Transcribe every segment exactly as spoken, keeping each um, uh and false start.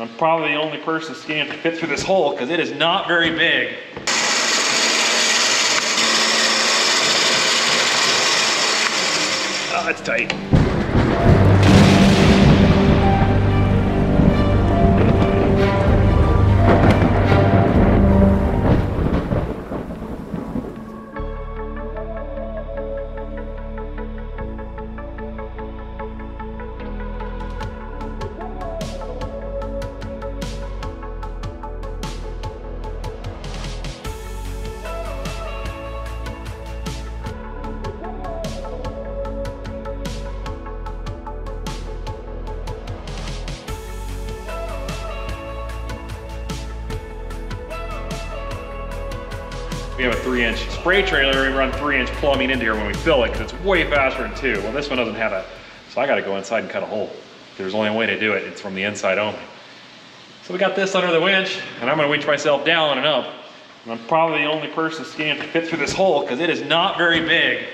I'm probably the only person skinny to fit through this hole because it is not very big. Oh, that's tight. We have a three inch spray trailer, we run three inch plumbing into here when we fill it because it's way faster than two. Well, this one doesn't have a, so I gotta go inside and cut a hole. There's only one way to do it, it's from the inside only. So we got this under the winch and I'm gonna winch myself down and up. And I'm probably the only person skinny to fit through this hole because it is not very big.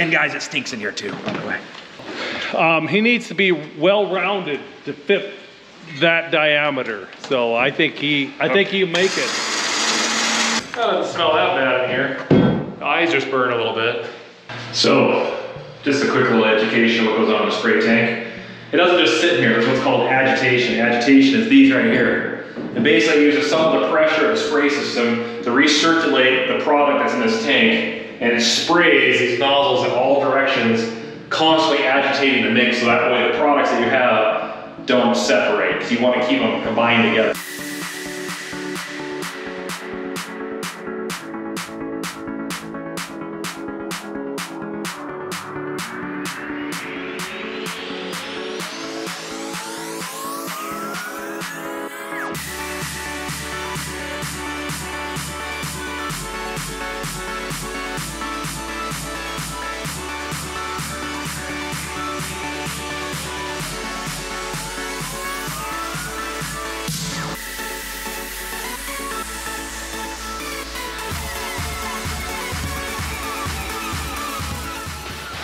And guys, it stinks in here too, by the way. Um, he needs to be well-rounded to fit that diameter. So I think he, I okay. think he'll make it. That doesn't smell that bad in here. The eyes just burn a little bit. So, just a quick little education of what goes on in a spray tank. It doesn't just sit in here, there's what's called agitation. Agitation is these right here. And basically it uses some of the pressure of the spray system to recirculate the product that's in this tank, and it sprays these nozzles in all directions, constantly agitating the mix so that way the products that you have don't separate, because you want to keep them combined together.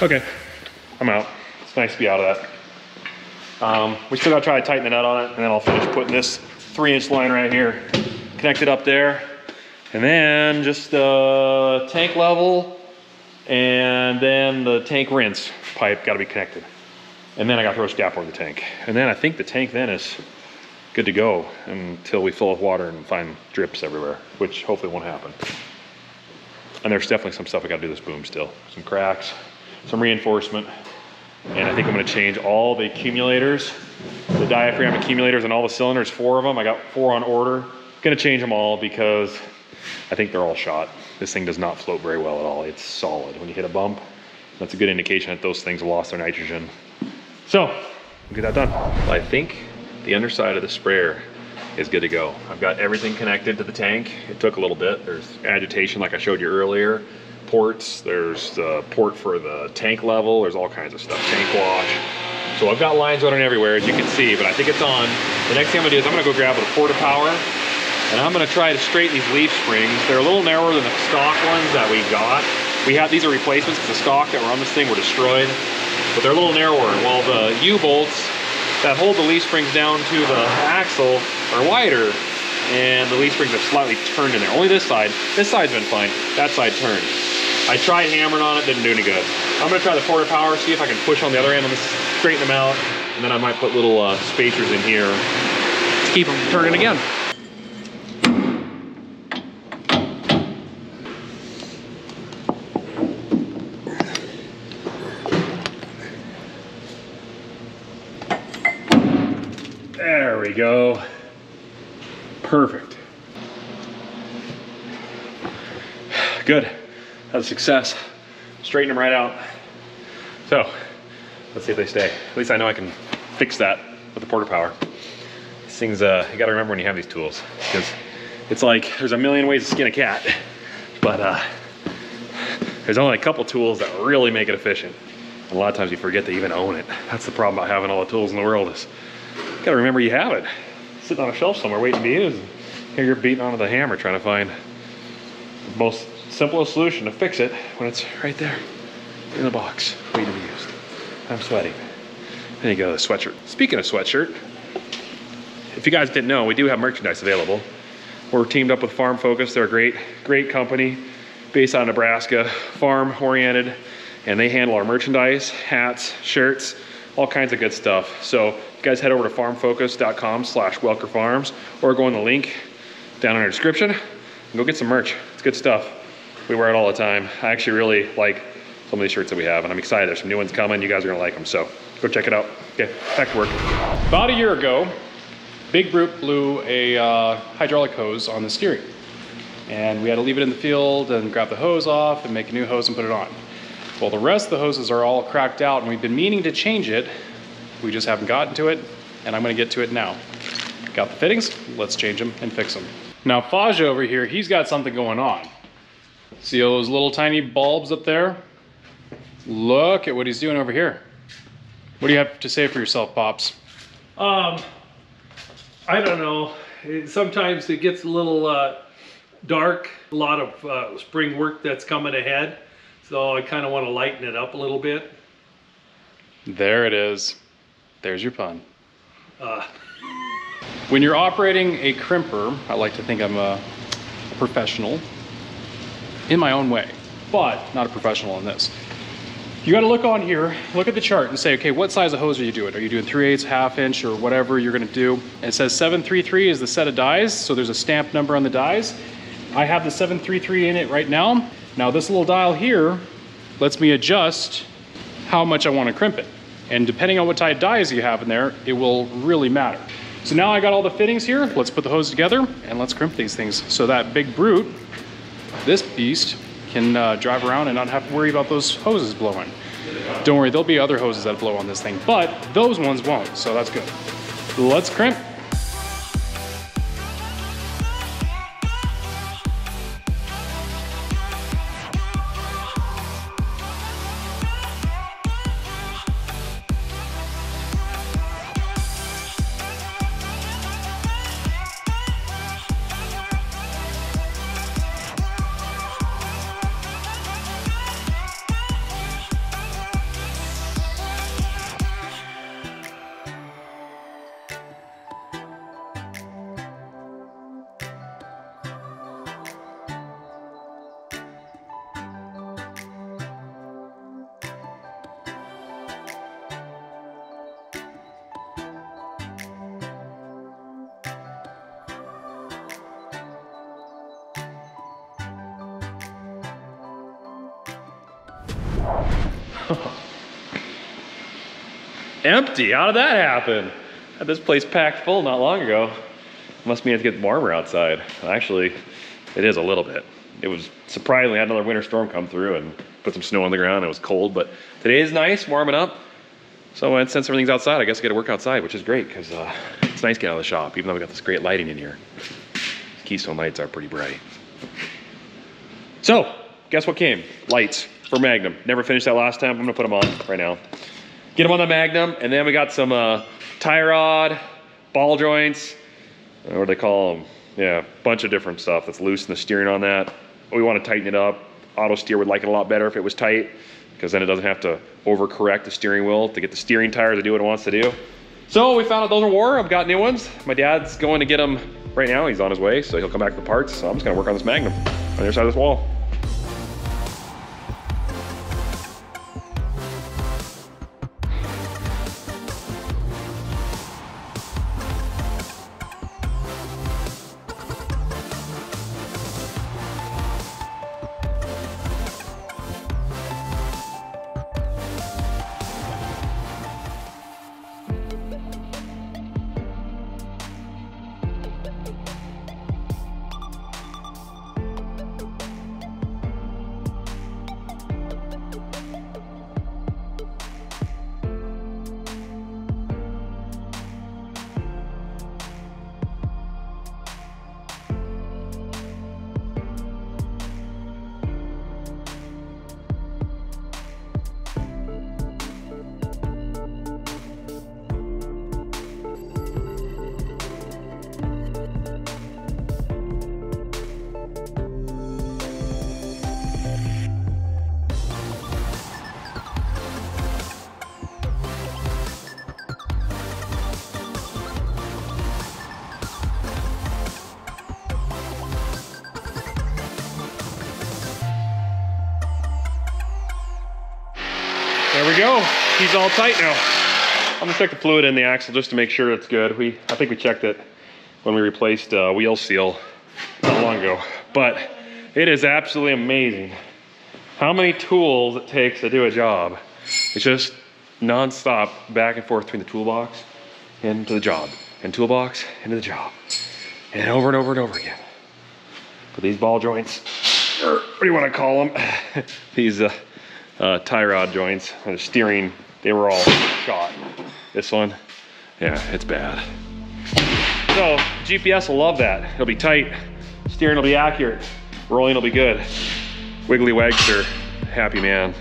Okay, I'm out. It's nice to be out of that. Um, we still gotta try to tighten the nut on it, and then I'll finish putting this three inch line right here, connect it up there, and then just the uh, tank level, and then the tank rinse pipe gotta be connected. And then I gotta throw a scap over the tank. And then I think the tank then is good to go until we fill with water and find drips everywhere, which hopefully won't happen. And there's definitely some stuff I gotta do this boom still, some cracks, some reinforcement, and I think I'm gonna change all the accumulators, the diaphragm accumulators and all the cylinders, four of them. I got four on order. I'm gonna change them all because I think they're all shot. This thing does not float very well at all. It's solid. When you hit a bump, that's a good indication that those things lost their nitrogen. So, we'll get that done. I think the underside of the sprayer is good to go. I've got everything connected to the tank. It took a little bit. There's agitation like I showed you earlier. Ports, there's the port for the tank level, there's all kinds of stuff, tank wash. So I've got lines running everywhere, as you can see, but I think it's on. The next thing I'm gonna do is I'm gonna go grab a Porter Power, and I'm gonna try to straighten these leaf springs. They're a little narrower than the stock ones that we got. We had these are replacements because the stock that were on this thing were destroyed, but they're a little narrower. Well, the U-bolts that hold the leaf springs down to the axle are wider, and the leaf springs are slightly turned in there. Only this side. This side's been fine. That side turned. I tried hammering on it, didn't do any good. I'm gonna try the Porter Power, see if I can push on the other end and straighten them out, and then I might put little uh, spacers in here to keep them turning again. There we go. Perfect. Good. That's a success. Straighten them right out. So, let's see if they stay. At least I know I can fix that with the Porter Power. These things, uh, you gotta remember when you have these tools, because it's like there's a million ways to skin a cat, but uh, there's only a couple tools that really make it efficient. And a lot of times you forget to even own it. That's the problem about having all the tools in the world is you gotta remember you have it. Sitting on a shelf somewhere waiting to be used. Here you're beating onto the hammer trying to find the most simplest solution to fix it when it's right there in the box waiting to be used. I'm sweating. There you go, the sweatshirt. Speaking of sweatshirt, if you guys didn't know, we do have merchandise available. We're teamed up with Farm Focus. They're a great, great company based out of Nebraska, farm oriented, and they handle our merchandise, hats, shirts, all kinds of good stuff. So you guys head over to farm focus dot com slash welker farms or go on the link down in our description and go get some merch. It's good stuff. We wear it all the time. I actually really like some of these shirts that we have, and I'm excited. There's some new ones coming. You guys are gonna like them, so go check it out. Okay, back to work. About a year ago, Big Brute blew a uh, hydraulic hose on the steering, and we had to leave it in the field and grab the hose off and make a new hose and put it on. Well, the rest of the hoses are all cracked out, and we've been meaning to change it. We just haven't gotten to it, and I'm gonna get to it now. Got the fittings, let's change them and fix them. Now, Faja over here, he's got something going on. See all those little tiny bulbs up there? Look at what he's doing over here. What do you have to say for yourself, Pops? Um, I don't know. It, sometimes it gets a little uh, dark. A lot of uh, spring work that's coming ahead. So I kind of want to lighten it up a little bit. There it is. There's your pun. Uh. When you're operating a crimper, I like to think I'm a professional in my own way, but not a professional in this. You gotta look on here, look at the chart and say, okay, what size of hose are you doing? Are you doing three eighths, half inch, or whatever you're gonna do? And it says seven three three is the set of dies, so there's a stamp number on the dies. I have the seven three three in it right now. Now this little dial here lets me adjust how much I wanna crimp it. And depending on what type of dies you have in there, it will really matter. So now I got all the fittings here, let's put the hose together and let's crimp these things so that Big Brute, this beast, can uh, drive around and not have to worry about those hoses blowing. Don't worry, there'll be other hoses that blow on this thing, but those ones won't, so that's good. Let's crimp. Empty, how did that happen? I had this place packed full not long ago. Must mean it's getting warmer outside. Actually, it is a little bit. It was surprisingly, I had another winter storm come through and put some snow on the ground. It was cold, but today is nice, warming up. So and since everything's outside, I guess I get to work outside, which is great because uh, it's nice getting out of the shop, even though we got this great lighting in here. Keystone lights are pretty bright. So, guess what came? Lights. For Magnum. Never finished that last time. I'm gonna put them on right now. Get them on the Magnum, and then we got some uh, tie rod, ball joints, or what do they call them? Yeah, bunch of different stuff that's loose in the steering on that. We want to tighten it up. Auto steer would like it a lot better if it was tight, because then it doesn't have to overcorrect the steering wheel to get the steering tire to do what it wants to do. So we found out those are wore. I've got new ones. My dad's going to get them right now. He's on his way, so he'll come back with the parts. So I'm just gonna work on this Magnum on the other side of this wall. we go. He's all tight now. I'm gonna check the fluid in the axle just to make sure it's good. We, I think we checked it when we replaced uh, wheel seal not long ago. But it is absolutely amazing how many tools it takes to do a job. It's just non-stop back and forth between the toolbox and to the job, and toolbox into the job, and over and over and over again. But these ball joints, or what do you want to call them? These uh, uh, tie rod joints, or the steering, they were all shot. This one, yeah, it's bad. So G P S will love that. It'll be tight, steering will be accurate, rolling will be good. Wiggly Wagster, happy man.